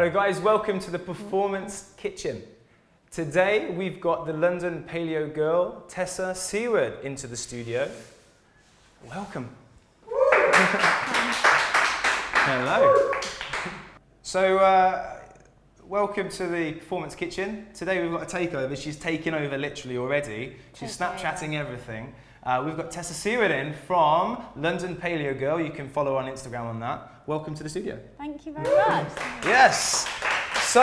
Hello guys, welcome to the Performance Kitchen. Today we've got the London Paleo Girl, Tessa Seward, into the studio. Welcome. Hello. So, welcome to the Performance Kitchen. Today we've got a takeover. She's taken over literally already. She's Snapchatting everything. We've got Tessa Seward in from London Paleo Girl. You can follow on Instagram on that. Welcome to the studio. Thank you very much. Yes. So,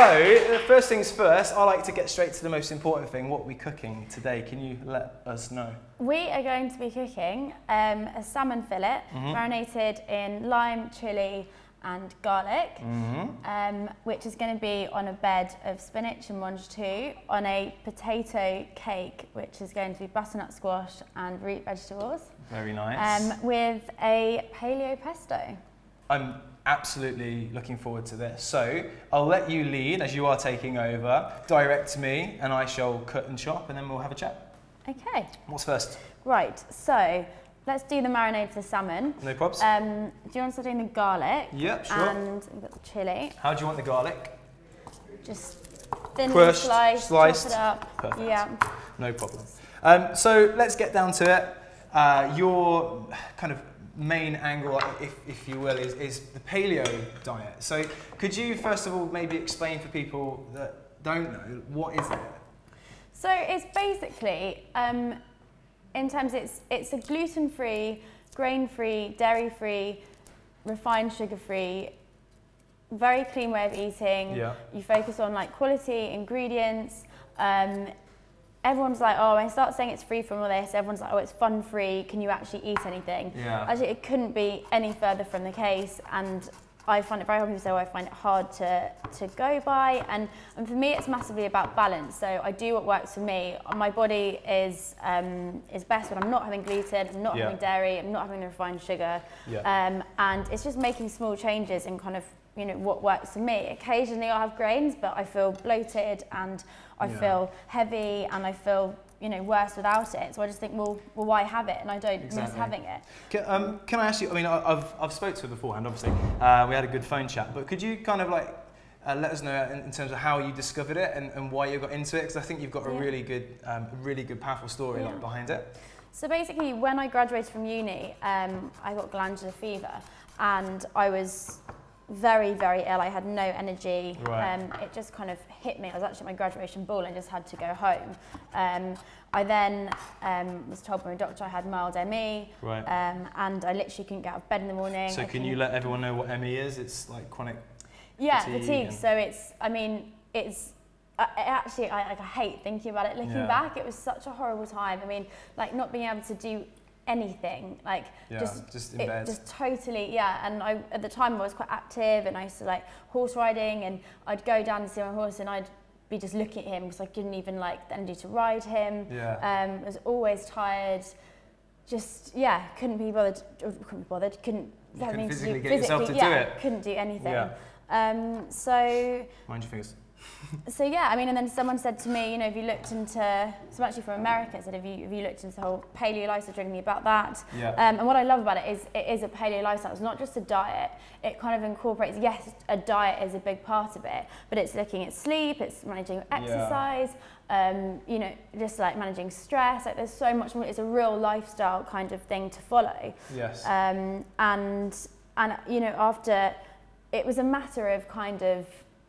first things first, I like to get straight to the most important thing. What are we cooking today? Can you let us know? We are going to be cooking a salmon fillet marinated in lime, chilli, and garlic, which is going to be on a bed of spinach and mongetou, on a potato cake, which is going to be butternut squash and root vegetables. Very nice. With a paleo pesto. I'm absolutely looking forward to this. So I'll let you lead as you are taking over. Direct me and I shall cut and chop and then we'll have a chat. Okay. What's first? Right, so let's do the marinade for the salmon. No probs. Do you want to start doing the garlic? Yep, sure. And we've got the chilli. How do you want the garlic? Just thinly sliced, chop it up. Perfect. Yeah. No problem. So let's get down to it. Your kind of main angle, if you will, is the paleo diet. So could you first of all maybe explain for people that don't know, what is it? So it's basically, in terms, it's a gluten-free, grain-free, dairy-free, refined sugar-free, very clean way of eating. Yeah. You focus on like quality, ingredients. Everyone's like, oh, when I start saying it's free from all this, everyone's like, oh, it's fun-free, can you actually eat anything? Yeah. Actually, it couldn't be any further from the case, and I find it very hard to say, I find it hard to go by, and for me it's massively about balance. So I do what works for me. My body is best when I'm not having gluten, I'm not having dairy, I'm not having the refined sugar, and it's just making small changes in kind of, you know, what works for me. Occasionally I'll have grains, but I feel bloated and I feel heavy and I feel, you know, worse without it. So I just think, well, why have it? And I don't miss having it. Can I ask you, I mean, I've spoke to her beforehand, obviously. We had a good phone chat, but could you kind of like let us know in terms of how you discovered it and why you got into it? Because I think you've got a really good, powerful story like, behind it. So basically, when I graduated from uni, I got glandular fever and I was very, very ill. I had no energy. Right. It just kind of hit me. I was actually at my graduation ball and just had to go home. I then was told by my doctor I had mild ME, and I literally couldn't get out of bed in the morning. So can you let everyone know what ME is? It's like chronic fatigue. So it's, I mean, it's, I hate thinking about it. Looking back, it was such a horrible time. I mean, like not being able to do anything, like just totally and I at the time I was quite active and I used to like horse riding and I'd go down and see my horse and I'd be just looking at him because I couldn't even like the energy to ride him. I was always tired, just couldn't be bothered, couldn't physically get yourself to do it, couldn't do anything. So mind your fingers. So I mean, and then someone said to me, you know, if you looked into, someone actually from America said, if you looked into the whole paleo lifestyle, talking to me about that. And what I love about it is it is a paleo lifestyle. It's not just a diet. It kind of incorporates, yes, a diet is a big part of it, but it's looking at sleep, it's managing exercise, you know, just like managing stress. Like there's so much more. It's a real lifestyle kind of thing to follow. Yes. And you know, after, it was a matter of kind of,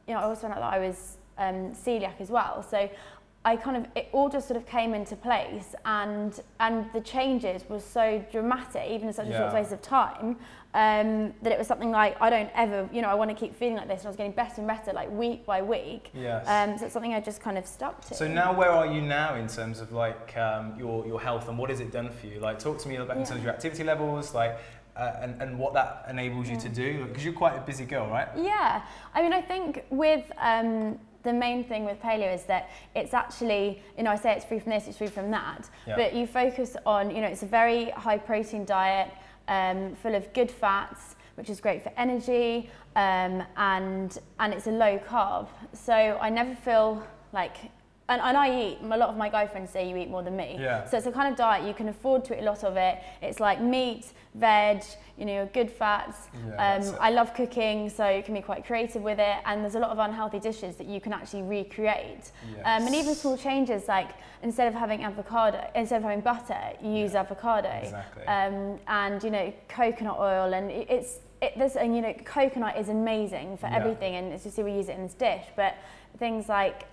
you know, I also found out that I was celiac as well, so I kind of, it all just sort of came into place, and the changes were so dramatic, even in such a short space of time, that it was something like, I don't ever, you know, I want to keep feeling like this, and I was getting better and better, like week by week. Yes. So it's something I just kind of stuck to. So now, where are you now in terms of like your health, and what has it done for you? Like, talk to me about in terms of your activity levels, like. And what that enables you to do, because you're quite a busy girl, right? Yeah, I mean, I think with the main thing with paleo is that it's actually, you know, I say it's free from this, it's free from that, but you focus on, you know, it's a very high protein diet, full of good fats, which is great for energy, and it's a low carb, so I never feel like And I eat, a lot of my guy friends say you eat more than me. Yeah. So it's a kind of diet, you can afford to eat a lot of it. It's like meat, veg, you know, good fats. Yeah, I love cooking, so you can be quite creative with it. And there's a lot of unhealthy dishes that you can actually recreate. Yes. And even small changes, like instead of having avocado, instead of having butter, you use avocado. Exactly. And, you know, coconut oil, and you know, coconut is amazing for everything, and it's just, we use it in this dish, but things like,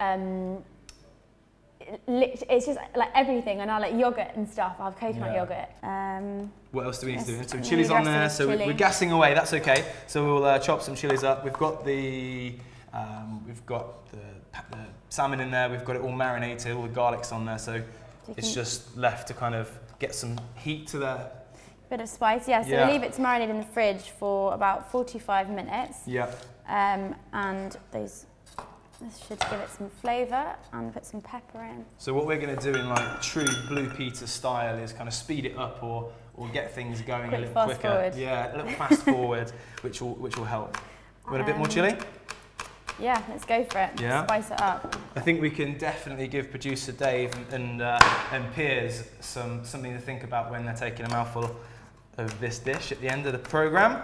it's just like everything, and I like yogurt and stuff. I have coconut yogurt. What else do we need to do? Some chilies on there, so we're gassing away. That's okay. So we'll chop some chilies up. We've got the salmon in there. We've got it all marinated. All the garlic's on there, so it's just left to kind of get some heat to the bit of spice. Yeah. So we leave it to marinate in the fridge for about 45 minutes. Yeah. And those. This should give it some flavour, and put some pepper in. So what we're going to do in like true Blue Peter style is kind of speed it up or get things going a little quicker. Forward. Yeah, a little fast forward, which will help. Want a bit more chilli? Yeah, let's go for it. Yeah. Spice it up. I think we can definitely give producer Dave and Piers something to think about when they're taking a mouthful of this dish at the end of the programme.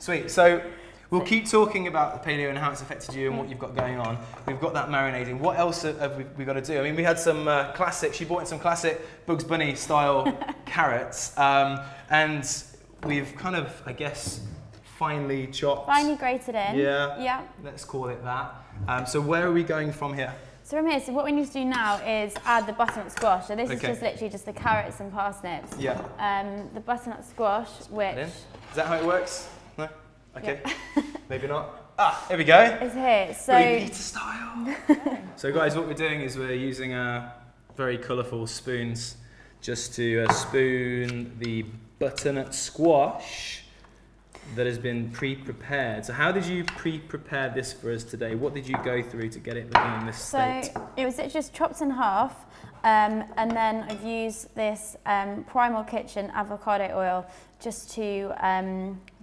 Sweet. So. We'll keep talking about the paleo and how it's affected you and what you've got going on. We've got that marinating. What else have we got to do? I mean, we had some classic, she bought in some classic Bugs Bunny style carrots. And we've kind of, I guess, finely chopped. Finely grated in. Yeah. Yeah. Let's call it that. So where are we going from here? So from here, so what we need to do now is add the butternut squash. So this is just literally just the carrots and parsnips. Yeah. The butternut squash, which... Is that how it works? No? Okay, maybe not. Ah, here we go. It's here. So Blue Peter style. So guys, what we're doing is we're using very colourful spoons just to spoon the butternut squash that has been pre-prepared. So how did you pre-prepare this for us today? What did you go through to get it looking in this state? So it was just chopped in half. And then I've used this Primal Kitchen avocado oil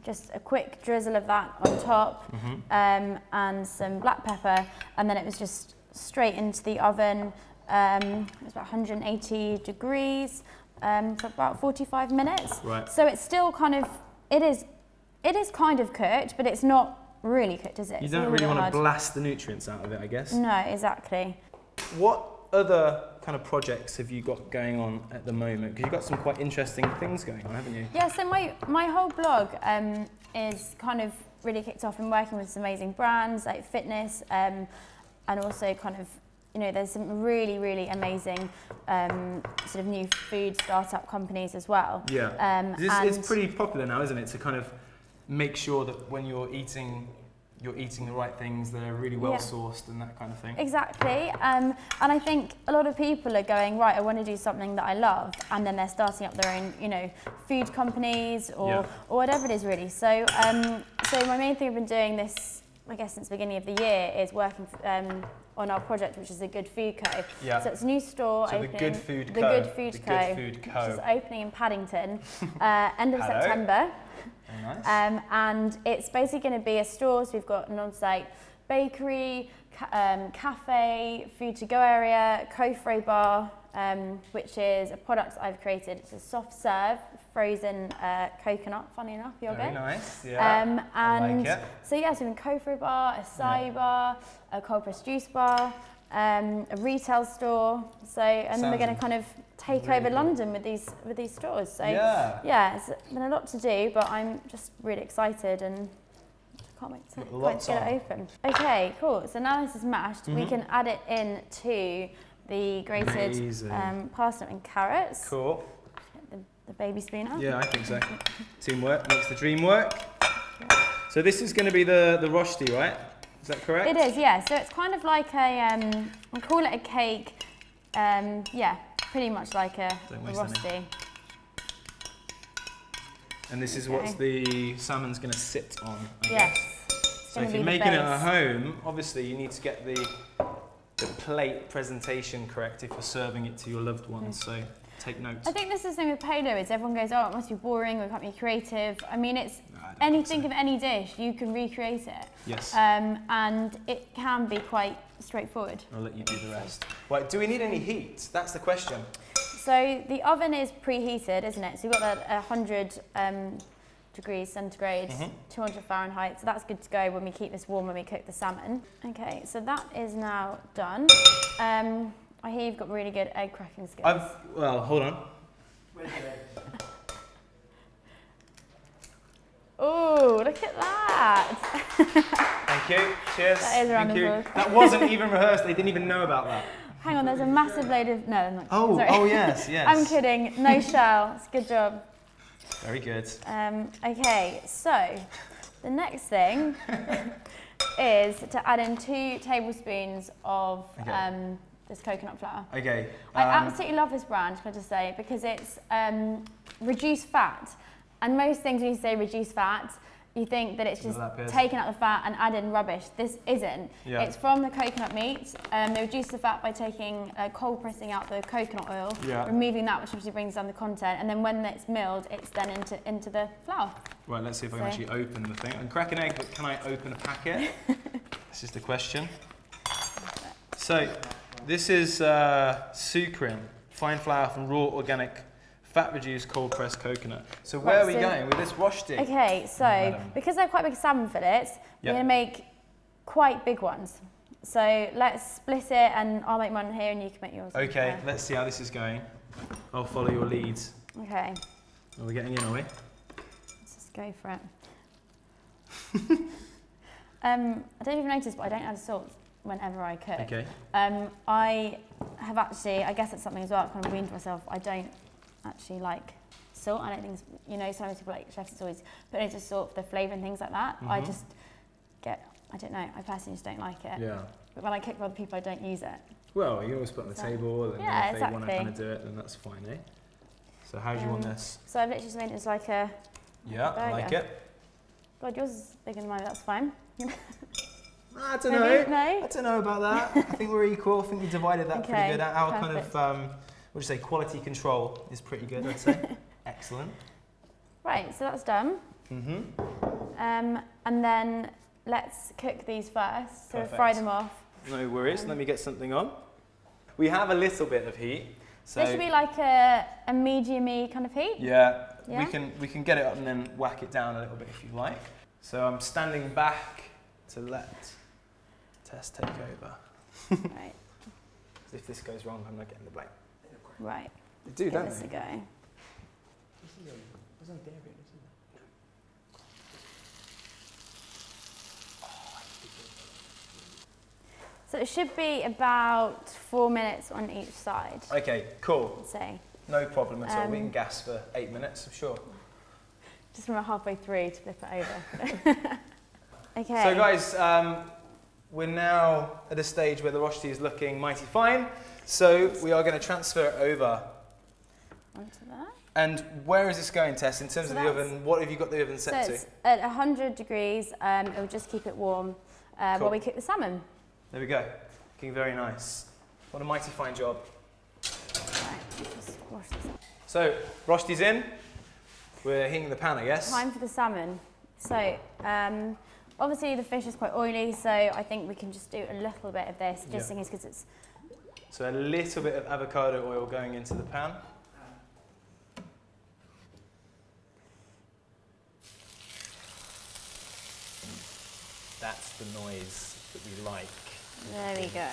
just a quick drizzle of that on top, and some black pepper, and then it was just straight into the oven. It was about 180 degrees for about 45 minutes. Right. So it's still kind of, it is kind of cooked, but it's not really cooked, is it? You don't really want to blast the nutrients out of it, I guess. No, exactly. What other kind of projects have you got going on at the moment? Because you've got some quite interesting things going on, haven't you? Yeah, so my whole blog is kind of really kicked off in working with some amazing brands like fitness, and also kind of, you know, there's some really, really amazing sort of new food startup companies as well. Yeah, it's pretty popular now, isn't it, to kind of make sure that when you're eating the right things, they're really well sourced and that kind of thing. Exactly, and I think a lot of people are going, right, I want to do something that I love, and then they're starting up their own, you know, food companies or whatever it is really. So so my main thing I've been doing this, I guess, since the beginning of the year is working on our project, which is the Good Food Co. Yeah. So it's a new store opening. The Good Food Co. Which is opening in Paddington, end of September. Nice. And it's basically going to be a store, so we've got an on-site bakery, cafe, food to go area, Kofre bar, which is a product I've created. It's a soft serve, frozen coconut, funny enough, yogurt. Very nice, yeah, and I like it. So yeah, so we've got Kofre bar, acai bar, a cold pressed juice bar, a retail store. So and then we're going to kind of take over London with these stores. So yeah, it's been a lot to do, but I'm just really excited and I can't wait to get it open. Okay, cool. So now this is mashed. We can add it in to the grated parsnip and carrots. Cool. The baby spoon out. Yeah, I think so. Teamwork makes the dream work. So this is going to be the rosti, right? Is that correct? It is, yeah. So it's kind of like I call it a cake. Yeah, pretty much like a rosti. And this is what the salmon's going to sit on. I guess. So if you're making it at home, obviously you need to get the plate presentation correct if you're serving it to your loved ones. So take notes. I think this is the thing with paleo is everyone goes, oh, it must be boring, we can't be creative. I mean, it's anything of any dish, you can recreate it. Yes. And it can be quite straightforward. I'll let you do the rest. Right, do we need any heat? That's the question. So the oven is preheated, isn't it? So you've got that 100 degrees centigrade, 200 Fahrenheit. So that's good to go when we keep this warm when we cook the salmon. Okay, so that is now done. I hear you've got really good egg cracking skills. Well, hold on. Oh, look at that. Thank you. Cheers. That is a round of applause. That wasn't even rehearsed. They didn't even know about that. Hang on, there's a massive load of... No, I'm not kidding. Oh, sorry. Oh yes, yes. I'm kidding. No shell. It's a good job. Very good. Okay, so the next thing is to add in 2 tablespoons of this coconut flour. Okay. I absolutely love this brand, can I just say, because it's reduced fat. And most things when you say reduce fat, you think that it's just taking out the fat and adding rubbish. This isn't. Yeah. It's from the coconut meat. They reduce the fat by taking cold pressing out the coconut oil, removing that, which obviously brings down the content. And then when it's milled, it's then into the flour. Right, let's see if I can actually open the thing. I can crack an egg, but can I open a packet? This is the question. So this is sucrin, fine flour from raw organic fat-reduced cold-pressed coconut. So where are we going with this wash dish? Okay, so because they're quite big salmon fillets, we're going to make quite big ones. So let's split it, and I'll make mine here, and you can make yours. Okay, let's see how this is going. I'll follow your leads. Okay. Are we getting in, are we? Let's just go for it. I don't even notice, but I don't add salt whenever I cook. Okay. I have actually, I guess it's something as well, I've kind of weaned myself. I don't actually like salt. I don't think, you know, sometimes people like chefs, it's always put into salt for the flavour and things like that. I just get, I don't know, I personally just don't like it. Yeah. But when I cook for other people, I don't use it. Well, you always put it on the table, and if they want to kind of do it, then that's fine, eh? So how do you want this? So I've literally just made it as like a burger. I like it. God, yours is bigger than mine, that's fine. I don't know. No? I don't know about that. I think we're equal. I think we divided that pretty good. Our kind of... we'll just say quality control is pretty good, I'd say. Excellent. Right, so that's done. And then let's cook these first. So we'll fry them off. No worries. Let me get something on. We have a little bit of heat. So this should be like a medium-y kind of heat. Yeah, yeah. We can get it up and then whack it down a little bit if you like. So I'm standing back to let Tess take over. Right. If this goes wrong, I'm not getting the blame. Right. They do, don't they? Give this a go. So it should be about 4 minutes on each side. Okay, cool. So no problem at all. We can gas for 8 minutes, I'm sure. Just from halfway through to flip it over. Okay. So guys, we're now at a stage where the wash tea is looking mighty fine. So we are going to transfer it over. Onto that. And where is this going, Tess? In terms of the oven, what have you got the oven set to? It's at 100 degrees. It'll just keep it warm while we cook the salmon. There we go. Looking very nice. What a mighty fine job. Right, just wash this up. So rosh tea's in. We're heating the pan, I guess. Time for the salmon. So. Obviously, the fish is quite oily, so I think we can just do a little bit of this, just in case, because it's... So a little bit of avocado oil going into the pan. That's the noise that we like. There we go.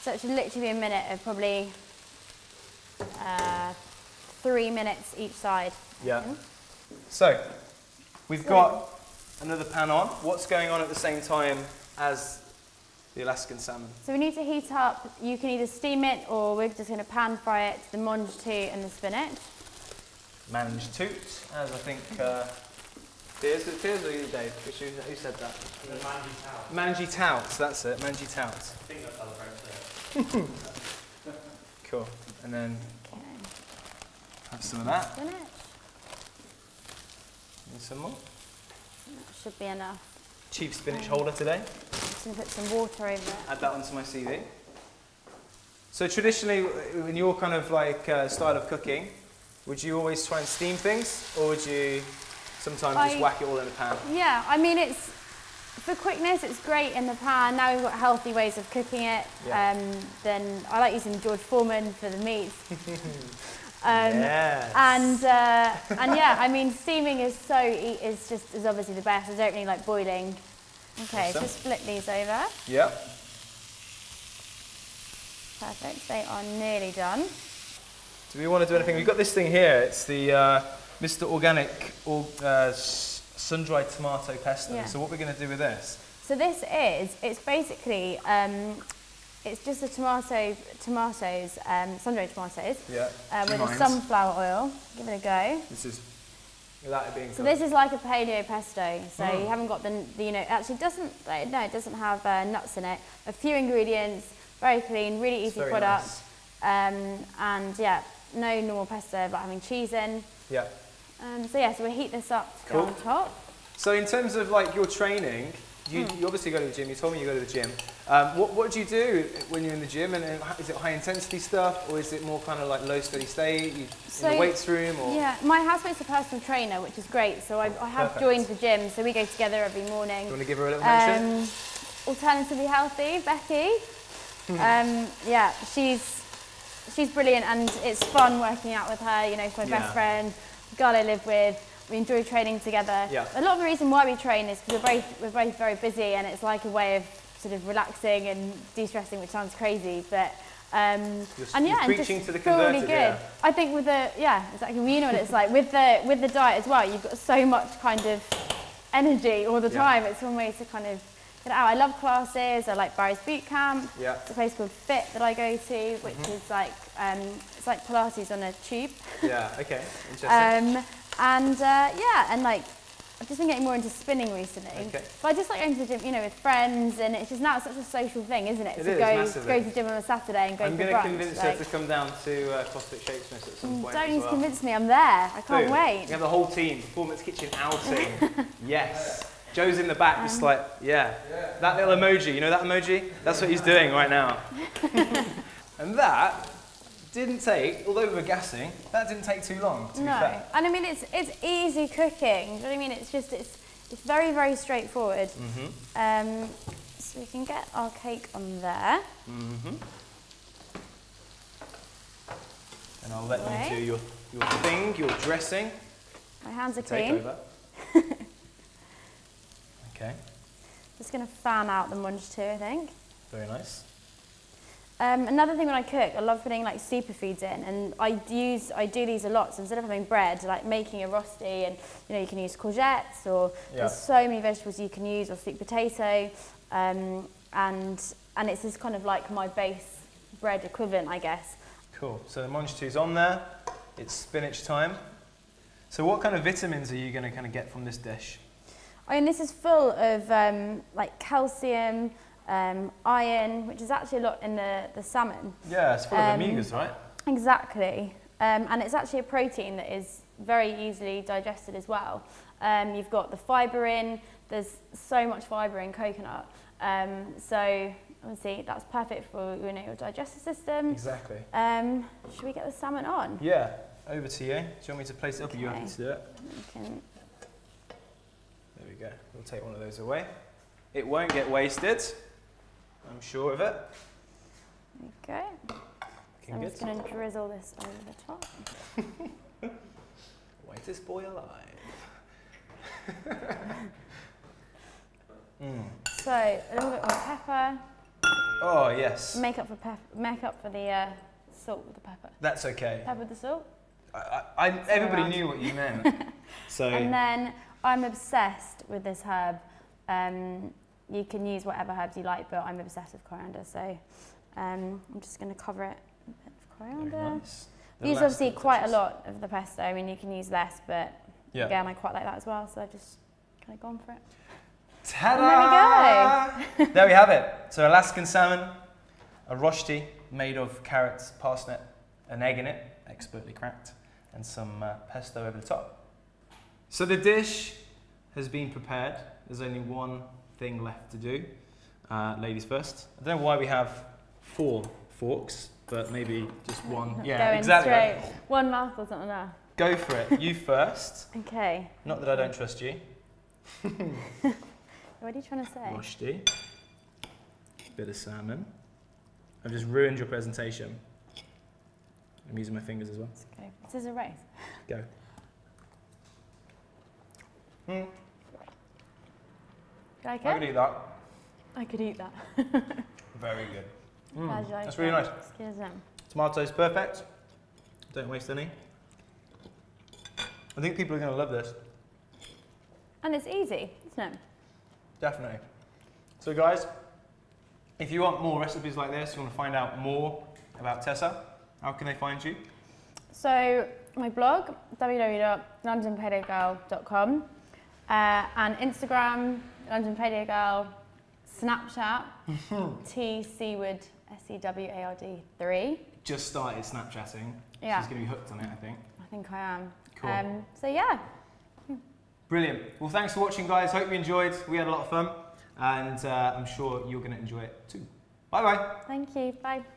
So it should literally be a minute of probably 3 minutes each side. Yeah. So we've got... Another pan on. What's going on at the same time as the Alaskan salmon? So we need to heat up. You can either steam it or we're just going to pan fry it, the mange tout and the spinach. Mange tout, as I think Piers or you, Dave? Who said that? Mange tout. That's it, mange tout. I think that's how the French say it. Cool. And then have some of that. Spinach. And some more. That should be enough. Cheap spinach holder today. Just going to put some water over it. Add that onto my CV. So traditionally, in your kind of like style of cooking, would you always try and steam things, or would you sometimes just whack it all in a pan? Yeah, I mean, it's For quickness, it's great in the pan. Now we've got healthy ways of cooking it. Yeah. Then I like using George Foreman for the meats. Yes. And yeah, I mean, steaming is just obviously the best. I don't really like boiling. Okay, awesome. Just flip these over. Yep. Perfect. They are nearly done. Do we want to do anything? We've got this thing here. It's the Mr Organic sun-dried tomato pesto. Yeah. So what we're going to do with this? So this is, it's basically, it's just the sun-dried tomatoes. Yeah. With a sunflower oil. Give it a go. This is without it being cooked. So this is like a paleo pesto. So you haven't got the you know, actually doesn't, no, it doesn't have nuts in it. A few ingredients, very clean, really easy product. Nice. And yeah, no normal pesto, but having cheese in. Yeah. So yeah, so we'll heat this up on top. So in terms of like your training, you obviously go to the gym, you told me you go to the gym. What do you do when you're in the gym? And is it high intensity stuff or is it more kind of like low steady state, in the weights room? Or? Yeah, my housemate's a personal trainer, which is great. So I have joined the gym, so we go together every morning. Do you want to give her a little mention? Alternatively Healthy, Becky. Yeah, she's brilliant and it's fun working out with her, you know, she's my best friend. Girl I live with, we enjoy training together. Yeah. A lot of the reason why we train is because we're both very busy and it's like a way of sort of relaxing and de-stressing, which sounds crazy, but you're preaching to the really good. Yeah. I think with the exactly, you know what it's like with the diet as well. You've got so much kind of energy all the time. It's one way to kind of get out. I love classes. I like Barry's Bootcamp. Yeah. It's a place called Fit that I go to, which is like. It's like Pilates on a tube. Yeah, okay, interesting. Yeah, and like, I've just been getting more into spinning recently. Okay. But I just like going to the gym, you know, with friends, and it's just now it's such a social thing, isn't it? To go to the gym on a Saturday and go to brunch. I'm going to convince her to come down to CrossFit Shakesmith's at some point. Don't need to convince me, I'm there. I can't wait. We have the whole team, Performance Kitchen outing. Yes. Joe's in the back, just like, yeah. That little emoji, you know that emoji? That's what he's doing right now. And that... didn't take, although we were gassing, that didn't take too long, to be fair. And I mean, it's easy cooking, do you know what I mean? It's just, it's very, very straightforward. So we can get our cake on there. And I'll let you do your thing, your dressing. My hands are clean. Take over. Okay. Just gonna fan out the munch too, I think. Very nice. Another thing when I cook, I love putting like superfoods in, and I do these a lot. So instead of having bread, like making a rosti, and you know you can use courgettes, or there's so many vegetables you can use, or sweet potato, and it's this kind of like my base bread equivalent, I guess. Cool. So the mange tou's on there. It's spinach time. So what kind of vitamins are you going to kind of get from this dish? I mean, this is full of like calcium. Iron, which is actually a lot in the salmon. Yeah, it's full of omegas, right? Exactly. And it's actually a protein that is very easily digested as well. You've got the fibre in, there's so much fibre in coconut. So, obviously, that's perfect for your digestive system. Exactly. Should we get the salmon on? Yeah, over to you. Do you want me to place it up or you happy to do it? There we go. We'll take one of those away. It won't get wasted. I'm sure of it. There you go. So I'm just going to drizzle this over the top. Why is this boy alive? So a little bit more pepper. Oh yes. Make up for the salt with the pepper. That's okay. Pepper with the salt. Everybody knew what you meant. So. And then I'm obsessed with this herb. You can use whatever herbs you like, but I'm obsessed with coriander, so I'm just going to cover it with a bit of coriander. Nice. Use obviously quite a lot of the pesto. I mean, you can use less, but again, I quite like that as well, so I've just kind of gone for it. Ta-da! There we go. There we have it. So Alaskan salmon, a rosti made of carrots, parsnip, an egg in it, expertly cracked, and some pesto over the top. So the dish has been prepared. There's only one thing left to do. Ladies first. I don't know why we have four forks, but maybe just one. Yeah, exactly. Straight. One mouthful's not enough. Go for it. You first. Okay. Not that I don't trust you. What are you trying to say? Roshdi. Bit of salmon. I've just ruined your presentation. I'm using my fingers as well. It's okay. This is a race. Go. Mm. Like I could eat that. I could eat that. Very good. Mm. That's really nice. Excuse them. Tomatoes perfect. Don't waste any. I think people are going to love this. And it's easy, isn't it? Definitely. So guys, if you want more recipes like this, you want to find out more about Tessa, how can they find you? So my blog, www.londonpaleogirl.com, and Instagram, London Paleo Girl, Snapchat, tseward, SEWARD3. Just started Snapchatting. Yeah. She's going to be hooked on it, I think. I think I am. Cool. So yeah. Brilliant. Well, thanks for watching, guys. Hope you enjoyed. We had a lot of fun, and I'm sure you're going to enjoy it too. Bye-bye. Thank you. Bye.